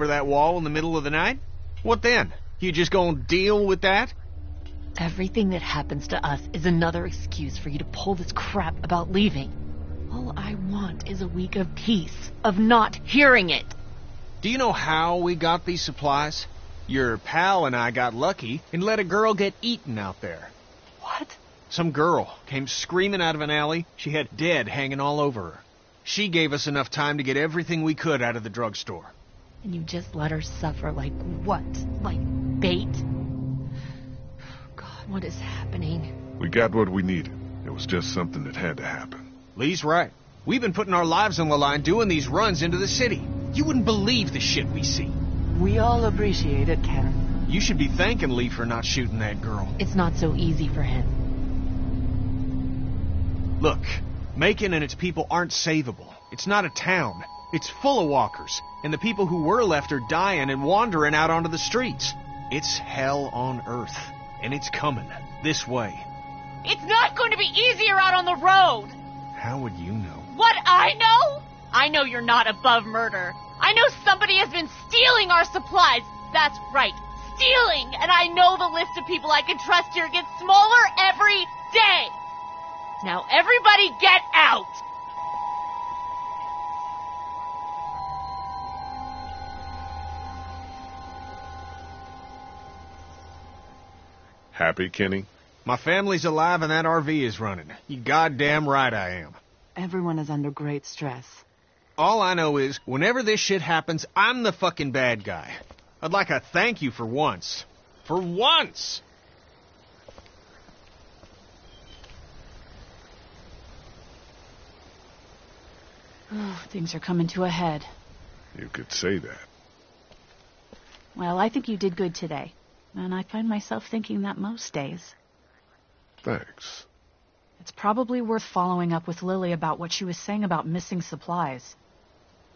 over that wall in the middle of the night? What then? You just gonna deal with that? Everything that happens to us is another excuse for you to pull this crap about leaving. All I want is a week of peace, of not hearing it. Do you know how we got these supplies? Your pal and I got lucky and let a girl get eaten out there. What? Some girl came screaming out of an alley. She had dead hanging all over her. She gave us enough time to get everything we could out of the drugstore. And you just let her suffer like what? Like bait? God, what is happening? We got what we needed. It was just something that had to happen. Lee's right. We've been putting our lives on the line doing these runs into the city. You wouldn't believe the shit we see. We all appreciate it, Karen. You should be thanking Lee for not shooting that girl. It's not so easy for him. Look, Macon and its people aren't savable. It's not a town. It's full of walkers, and the people who were left are dying and wandering out onto the streets. It's hell on earth, and it's coming this way. It's not going to be easier out on the road! How would you know? What I know? I know you're not above murder. I know somebody has been stealing our supplies. That's right, stealing! And I know the list of people I can trust here gets smaller every day! Now everybody get out! Happy, Kenny? My family's alive and that RV is running. You goddamn right I am. Everyone is under great stress. All I know is, whenever this shit happens, I'm the fucking bad guy. I'd like a thank you for once. For once! Oh, things are coming to a head. You could say that. Well, I think you did good today. And I find myself thinking that most days. Thanks. It's probably worth following up with Lily about what she was saying about missing supplies.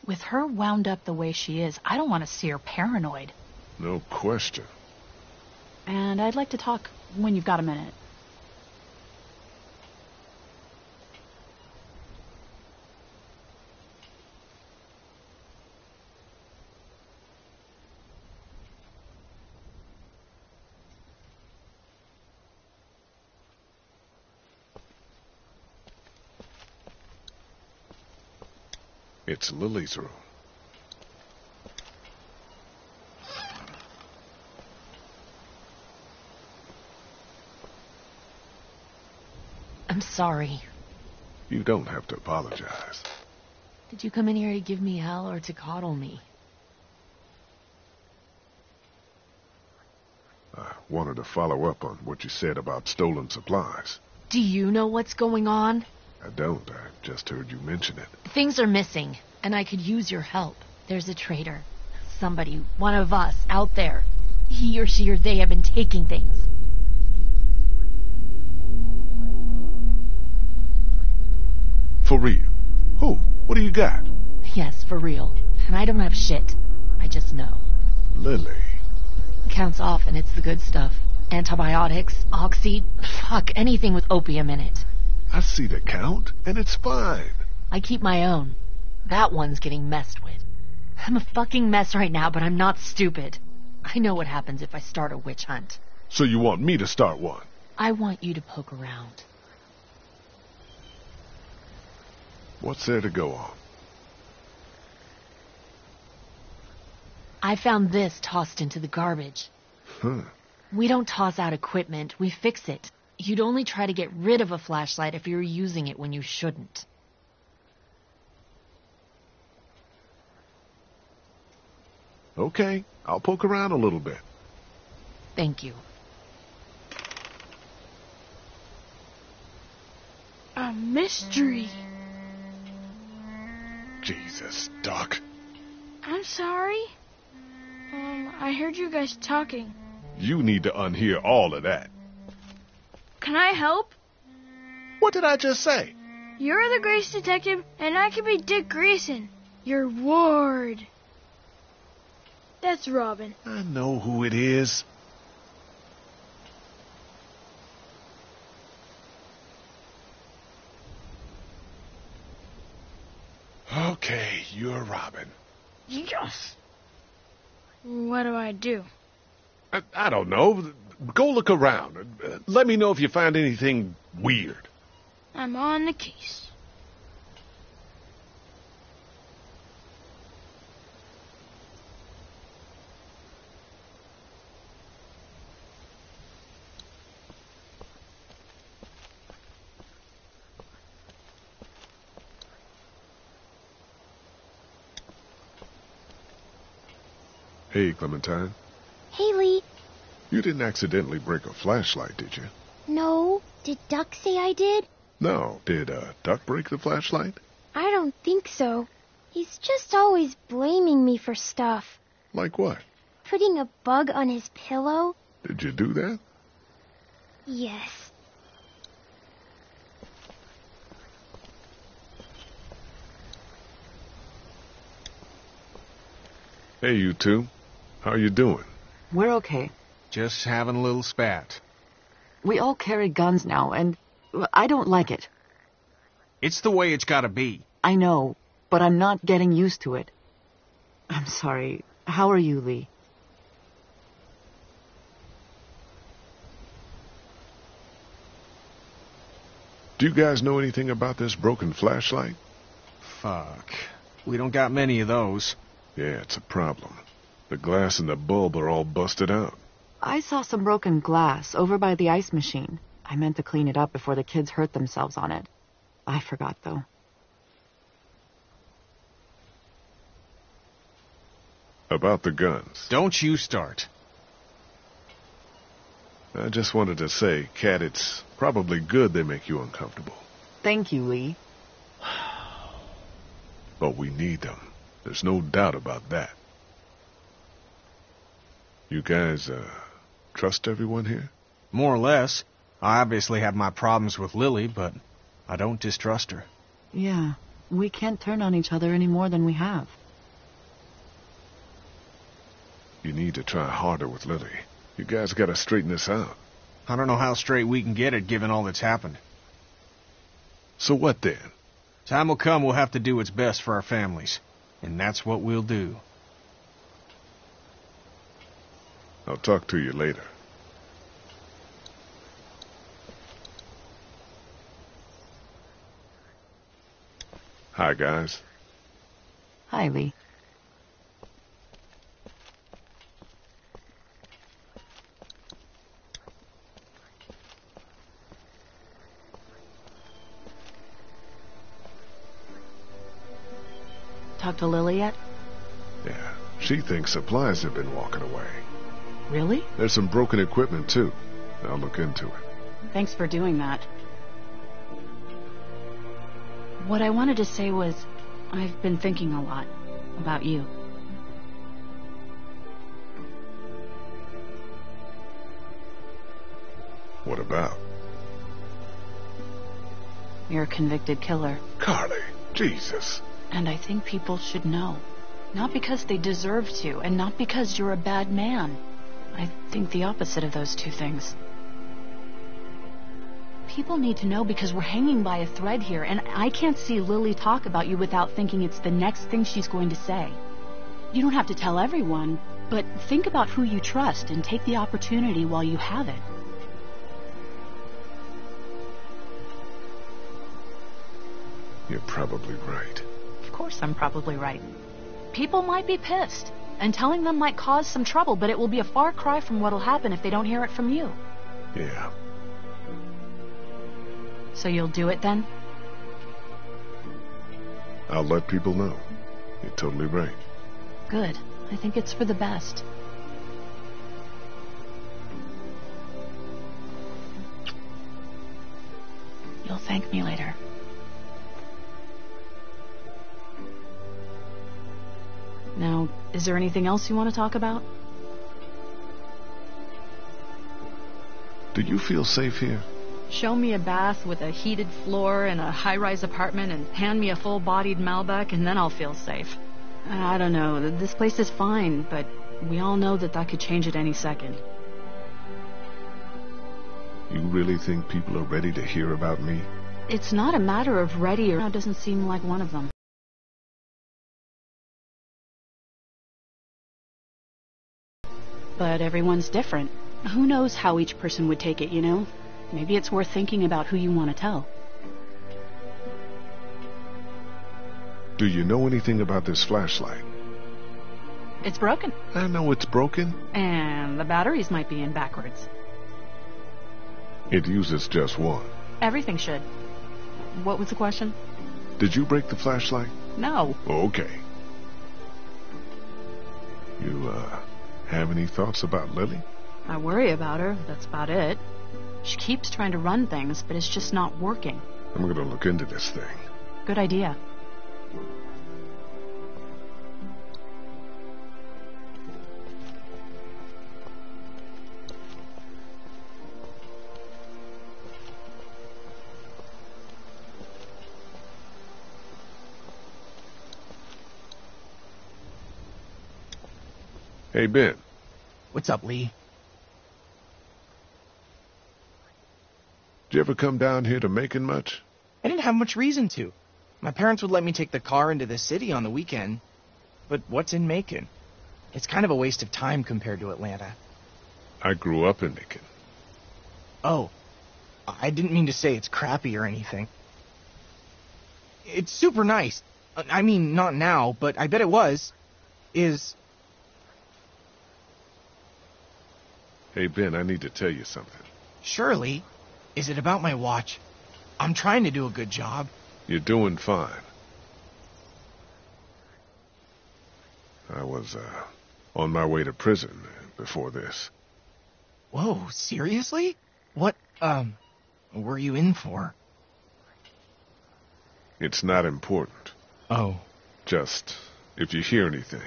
With her wound up the way she is, I don't want to see her paranoid. No question. And I'd like to talk when you've got a minute. It's Lily's room. I'm sorry. You don't have to apologize. Did you come in here to give me hell or to coddle me? I wanted to follow up on what you said about stolen supplies. Do you know what's going on? I don't. I just heard you mention it. Things are missing, and I could use your help. There's a traitor. Somebody, one of us, out there. He or she or they have been taking things. For real? Who? What do you got? Yes, for real. And I don't have shit. I just know. Lily. Counts off, and it's the good stuff. Antibiotics, oxy, fuck, anything with opium in it. I see the count, and it's fine. I keep my own. That one's getting messed with. I'm a fucking mess right now, but I'm not stupid. I know what happens if I start a witch hunt. So you want me to start one? I want you to poke around. What's there to go on? I found this tossed into the garbage. Huh. We don't toss out equipment, we fix it. You'd only try to get rid of a flashlight if you were using it when you shouldn't. Okay, I'll poke around a little bit. Thank you. A mystery. Jesus, Doc. I'm sorry. I heard you guys talking. You need to unhear all of that. Can I help? What did I just say? You're the Grace Detective, and I can be Dick Grayson, your ward. That's Robin. I know who it is. Okay, you're Robin. Yes. What do I do? I don't know. Go look around. Let me know if you find anything weird. I'm on the case. Hey, Clementine. Hey, Lee. You didn't accidentally break a flashlight, did you? No. Did Duck say I did? No. Did Duck break the flashlight? I don't think so. He's just always blaming me for stuff. Like what? Putting a bug on his pillow. Did you do that? Yes. Hey, you two. How you doing? We're okay. Just having a little spat. We all carry guns now, and I don't like it. It's the way it's gotta be. I know, but I'm not getting used to it. I'm sorry. How are you, Lee? Do you guys know anything about this broken flashlight? Fuck. We don't got many of those. Yeah, it's a problem. The glass and the bulb are all busted out. I saw some broken glass over by the ice machine. I meant to clean it up before the kids hurt themselves on it. I forgot, though. About the guns. Don't you start. I just wanted to say, Cat, it's probably good they make you uncomfortable. Thank you, Lee. But we need them. There's no doubt about that. You guys, trust everyone here? More or less. I obviously have my problems with Lily, but I don't distrust her. Yeah, we can't turn on each other any more than we have. You need to try harder with Lily. You guys gotta straighten this out. I don't know how straight we can get it, given all that's happened. So what then? Time will come we'll have to do what's best for our families. And that's what we'll do. I'll talk to you later. Hi, guys. Hi, Lee. Talk to Lily yet? Yeah. She thinks supplies have been walking away. Really? There's some broken equipment, too. I'll look into it. Thanks for doing that. What I wanted to say was, I've been thinking a lot about you. What about? You're a convicted killer. Carly, Jesus. And I think people should know. Not because they deserve to, and not because you're a bad man. I think the opposite of those two things. People need to know because we're hanging by a thread here, and I can't see Lily talk about you without thinking it's the next thing she's going to say. You don't have to tell everyone, but think about who you trust and take the opportunity while you have it. You're probably right. Of course I'm probably right. People might be pissed. And telling them might cause some trouble, but it will be a far cry from what'll happen if they don't hear it from you. Yeah. So you'll do it then? I'll let people know. You're totally right. Good. I think it's for the best. You'll thank me later. Now, is there anything else you want to talk about? Do you feel safe here? Show me a bath with a heated floor in a high-rise apartment and hand me a full-bodied Malbec, and then I'll feel safe. I don't know. This place is fine, but we all know that that could change at any second. You really think people are ready to hear about me? It's not a matter of ready or not. Doesn't seem like one of them. But everyone's different. Who knows how each person would take it, you know? Maybe it's worth thinking about who you want to tell. Do you know anything about this flashlight? It's broken. I know it's broken. And the batteries might be in backwards. It uses just one. Everything should. What was the question? Did you break the flashlight? No. Okay. You, have any thoughts about Lily? I worry about her. That's about it. She keeps trying to run things, but it's just not working. I'm gonna look into this thing. Good idea. Hey, Ben. What's up, Lee? Did you ever come down here to Macon much? I didn't have much reason to. My parents would let me take the car into the city on the weekend. But what's in Macon? It's kind of a waste of time compared to Atlanta. I grew up in Macon. Oh. I didn't mean to say it's crappy or anything. It's super nice. I mean, not now, but I bet it was. Hey, Ben, I need to tell you something. Surely. Is it about my watch? I'm trying to do a good job. You're doing fine. I was, on my way to prison before this. Whoa, seriously? What, were you in for? It's not important. Oh. Just, if you hear anything,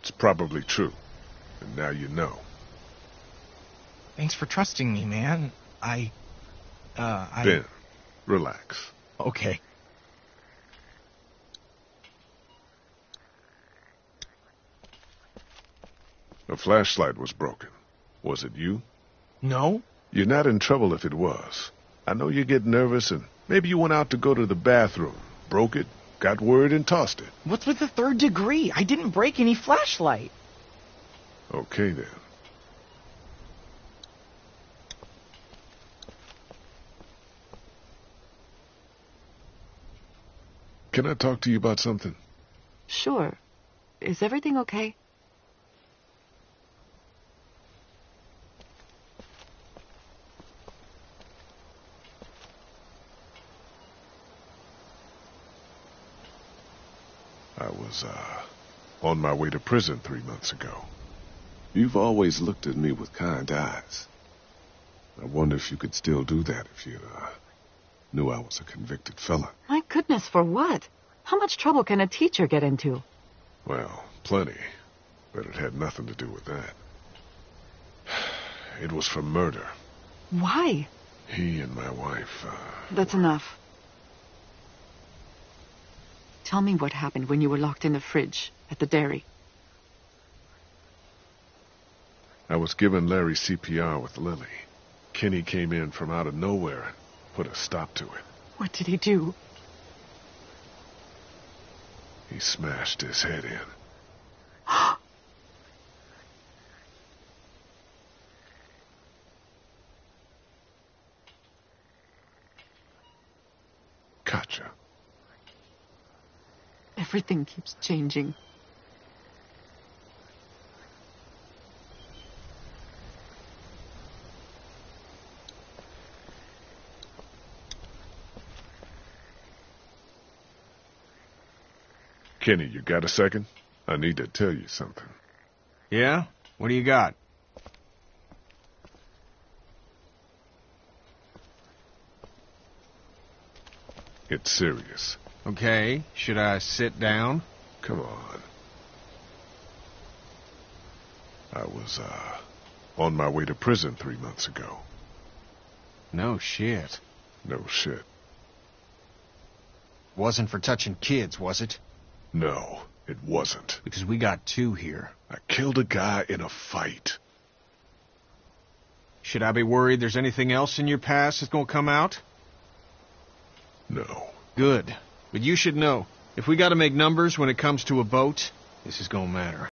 it's probably true. And now you know. Thanks for trusting me, man. Ben, relax. Okay. The flashlight was broken. Was it you? No. You're not in trouble if it was. I know you get nervous and maybe you went out to go to the bathroom, broke it, got worried and tossed it. What's with the third degree? I didn't break any flashlight. Okay, then. Can I talk to you about something? Sure. Is everything okay? I was, on my way to prison 3 months ago. You've always looked at me with kind eyes. I wonder if you could still do that if you, knew I was a convicted felon. My goodness, for what? How much trouble can a teacher get into? Well, plenty. But it had nothing to do with that. It was for murder. Why? He and my wife, That's enough. Tell me what happened when you were locked in the fridge at the dairy. I was giving Larry CPR with Lily. Kenny came in from out of nowhere and put a stop to it. What did he do? He smashed his head in. Gotcha. Everything keeps changing. Kenny, you got a second? I need to tell you something. Yeah? What do you got? It's serious. Okay, should I sit down? Come on. I was, on my way to prison 3 months ago. No shit. No shit. Wasn't for touching kids, was it? No, it wasn't. Because we got two here. I killed a guy in a fight. Should I be worried there's anything else in your past that's gonna come out? No. Good. But you should know, if we gotta make numbers when it comes to a boat, this is gonna matter.